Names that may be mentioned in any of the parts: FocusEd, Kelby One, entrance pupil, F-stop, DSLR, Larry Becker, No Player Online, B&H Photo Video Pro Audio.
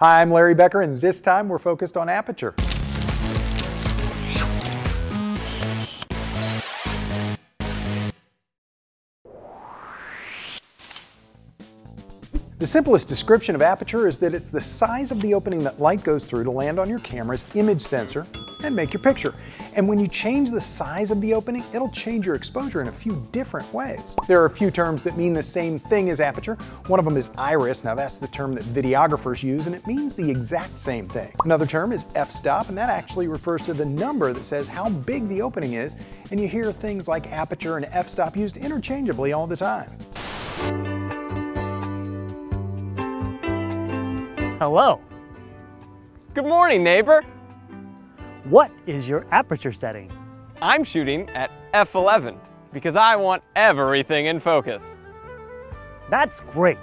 Hi, I'm Larry Becker, and this time we're focused on aperture. The simplest description of aperture is that it's the size of the opening that light goes through to land on your camera's image sensor and make your picture. And when you change the size of the opening, it'll change your exposure in a few different ways. There are a few terms that mean the same thing as aperture. One of them is iris. Now that's the term that videographers use, and it means the exact same thing. Another term is f-stop, and that actually refers to the number that says how big the opening is, and you hear things like aperture and f-stop used interchangeably all the time. Hello. Good morning, neighbor. What is your aperture setting? I'm shooting at f/11 because I want everything in focus. That's great.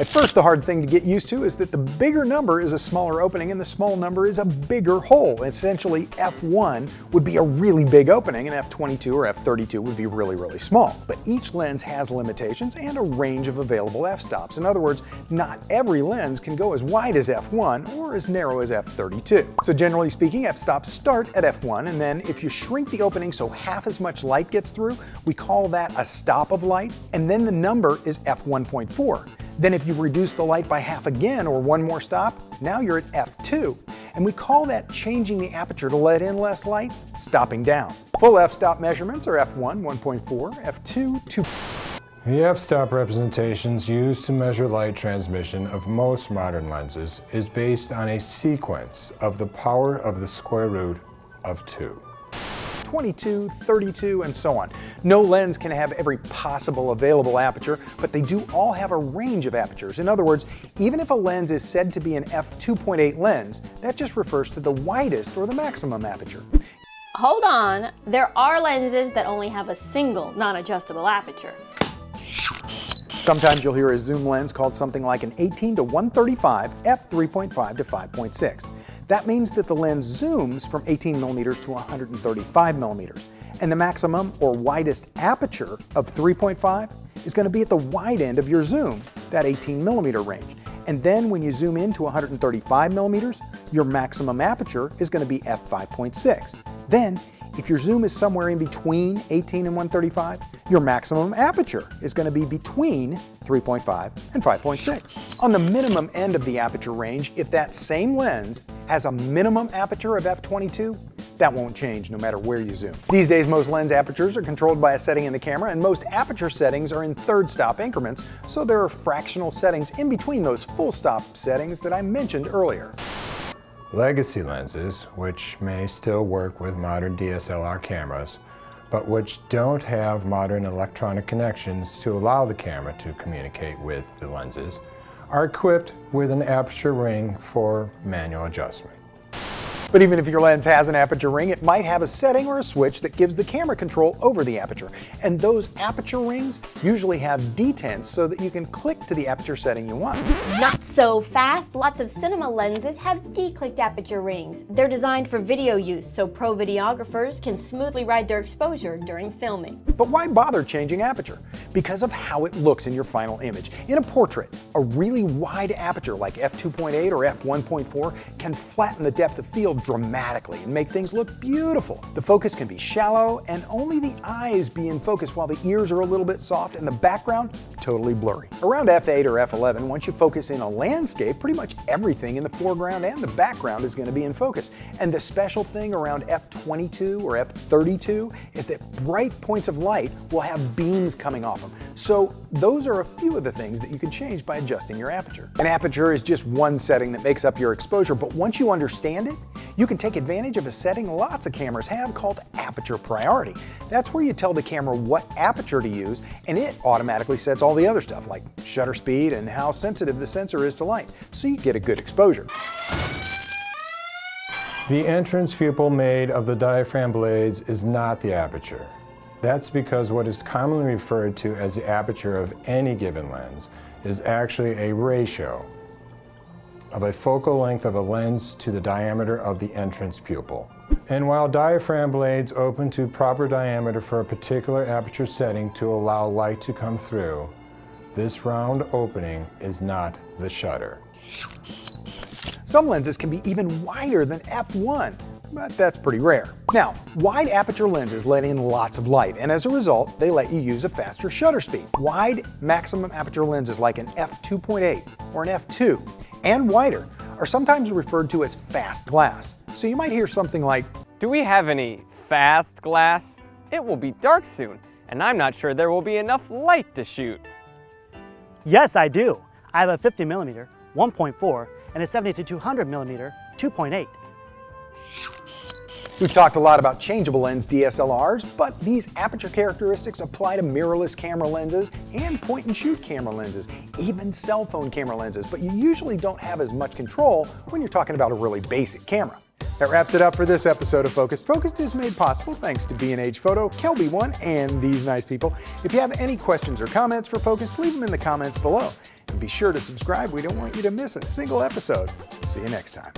At first, the hard thing to get used to is that the bigger number is a smaller opening and the small number is a bigger hole. Essentially, f1 would be a really big opening and f22 or f32 would be really, really small. But each lens has limitations and a range of available f-stops. In other words, not every lens can go as wide as f1 or as narrow as f32. So generally speaking, f-stops start at f1, and then if you shrink the opening so half as much light gets through, we call that a stop of light, and then the number is f1.4. Then if you reduce the light by half again or one more stop, now you're at f2. And we call that changing the aperture to let in less light, stopping down. Full f-stop measurements are f1, 1.4, f2, 2. The f-stop representations used to measure light transmission of most modern lenses is based on a sequence of the power of the square root of 2. 22, 32, and so on. No lens can have every possible available aperture, but they do all have a range of apertures. In other words, even if a lens is said to be an f2.8 lens, that just refers to the widest or the maximum aperture. Hold on, there are lenses that only have a single non-adjustable aperture. Sometimes you'll hear a zoom lens called something like an 18 to 135 f3.5 to 5.6. That means that the lens zooms from 18 millimeters to 135 millimeters. And the maximum or widest aperture of 3.5 is going to be at the wide end of your zoom, that 18 millimeter range. And then when you zoom in to 135 millimeters, your maximum aperture is going to be f5.6. Then, if your zoom is somewhere in between 18 and 135, your maximum aperture is going to be between 3.5 and 5.6. On the minimum end of the aperture range, if that same lens has a minimum aperture of f22, that won't change no matter where you zoom. These days, most lens apertures are controlled by a setting in the camera, and most aperture settings are in third stop increments, so there are fractional settings in between those full stop settings that I mentioned earlier. Legacy lenses, which may still work with modern DSLR cameras, but which don't have modern electronic connections to allow the camera to communicate with the lenses, are equipped with an aperture ring for manual adjustment. But even if your lens has an aperture ring, it might have a setting or a switch that gives the camera control over the aperture. And those aperture rings usually have detents so that you can click to the aperture setting you want. Not so fast. Lots of cinema lenses have declicked aperture rings. They're designed for video use, so pro videographers can smoothly ride their exposure during filming. But why bother changing aperture? Because of how it looks in your final image. In a portrait, a really wide aperture like f2.8 or f1.4 can flatten the depth of field dramatically and make things look beautiful. The focus can be shallow and only the eyes be in focus while the ears are a little bit soft and the background totally blurry. Around f8 or f11, once you focus in a landscape, pretty much everything in the foreground and the background is going to be in focus. And the special thing around f22 or f32 is that bright points of light will have beams coming off them. So those are a few of the things that you can change by adjusting your aperture. An aperture is just one setting that makes up your exposure, but once you understand it, you can take advantage of a setting lots of cameras have called aperture priority. That's where you tell the camera what aperture to use, and it automatically sets all the other stuff like shutter speed and how sensitive the sensor is to light, so you get a good exposure. The entrance pupil made of the diaphragm blades is not the aperture. That's because what is commonly referred to as the aperture of any given lens is actually a ratio of a focal length of a lens to the diameter of the entrance pupil. And while diaphragm blades open to proper diameter for a particular aperture setting to allow light to come through, This round opening is not the shutter. Some lenses can be even wider than f1, but that's pretty rare. Now, wide aperture lenses let in lots of light, and as a result, they let you use a faster shutter speed. Wide maximum aperture lenses like an f2.8 or an f2 and wider are sometimes referred to as fast glass. So you might hear something like, "Do we have any fast glass? It will be dark soon, and I'm not sure there will be enough light to shoot." Yes, I do. I have a 50 millimeter, 1.4, and a 70-200mm 2.8. We've talked a lot about changeable lens DSLRs, but these aperture characteristics apply to mirrorless camera lenses and point-and-shoot camera lenses, even cell phone camera lenses, but you usually don't have as much control when you're talking about a really basic camera. That wraps it up for this episode of Focused. Focused is made possible thanks to B&H Photo, Kelby One, and these nice people. If you have any questions or comments for Focused, leave them in the comments below. And be sure to subscribe. We don't want you to miss a single episode. See you next time.